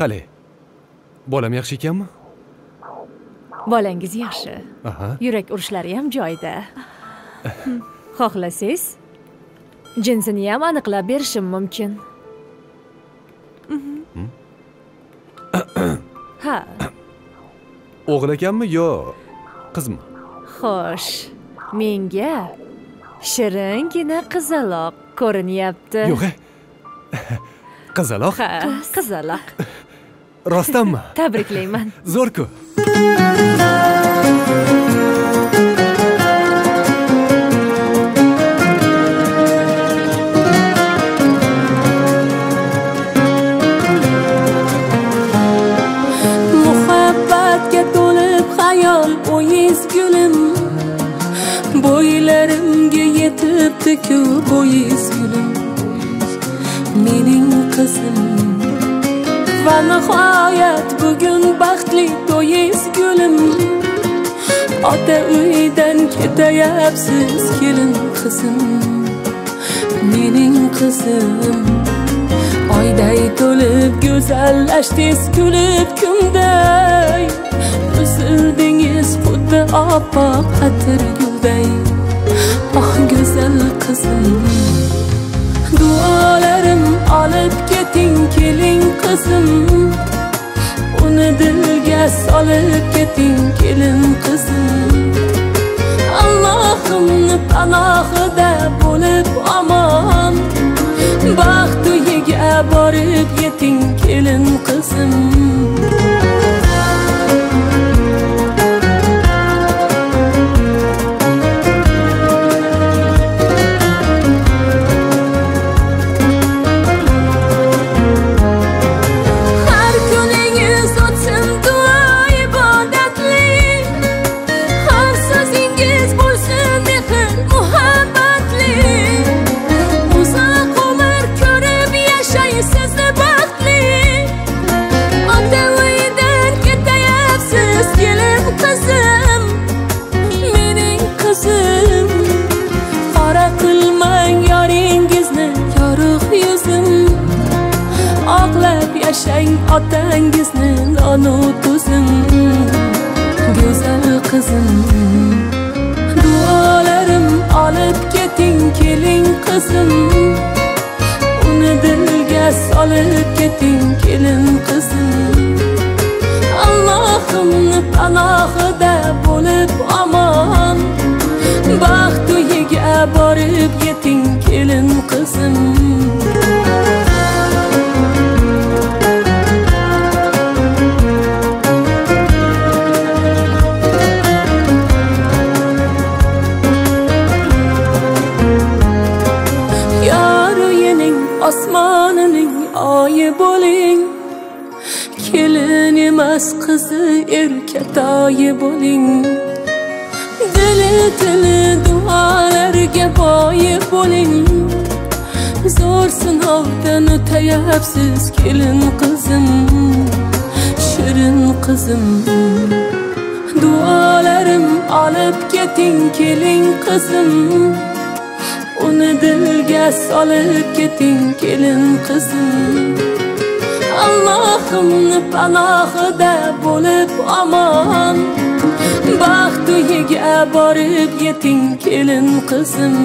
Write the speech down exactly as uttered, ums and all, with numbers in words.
Qalay, bolam yaxshi ekanmi? Bolangiz yaxshi. Yurak urishlari ham joyida. Xohlasangiz, jinsini ham aniqlab berishim mumkin. Ha. O'g'il ekanmi yo qizmi? Xo'sh, menga shiringina qizaloq ko'rinyapti. Yo'q. Qizaloq? Ha, qizaloq. Rostdanmi? Tabriklayman. Zo'rku. Muhabbatga to'lib xayol o'yiz gulim, bo'ylarimga yetibdi-ku bo'yiz gulim. Mening qizim va nihoyat bugun baxtli to'yiz gulim. Ota uydan ketayapsiz kelin qizim, mening qizim. Oyday to'lib go'zallashdingiz kulib kunday, uzildingiz xuddi oppoq atir gulday. Oh go'zal qizim, duolarim olib keting kelin qizim, uni dilga solib keting kelin qizim. Allohimni panohida bo'lib omon, baxt uyiga borib yeting kelin qizim. Yaşang otangizni lonu tuzim, güzel kızım. Dualarım alıp ketin kelin kızım, uni dilga solib ketin kelin kızım. Allohimni panohida bo'lib omon, baxt uyiga borib yeting kelin kızım. Kızı erkek dayı buling, deli deli dualarga boyi buling. Zor sınavdan öteyapsiz kelin qizim, şirin qizim. Dualarım alıp keting kelin qizim, uni dilga solib keting kelin qizim. Allohimni panohida bo'lib omon, baxt uyiga borib yeting kelin qizim.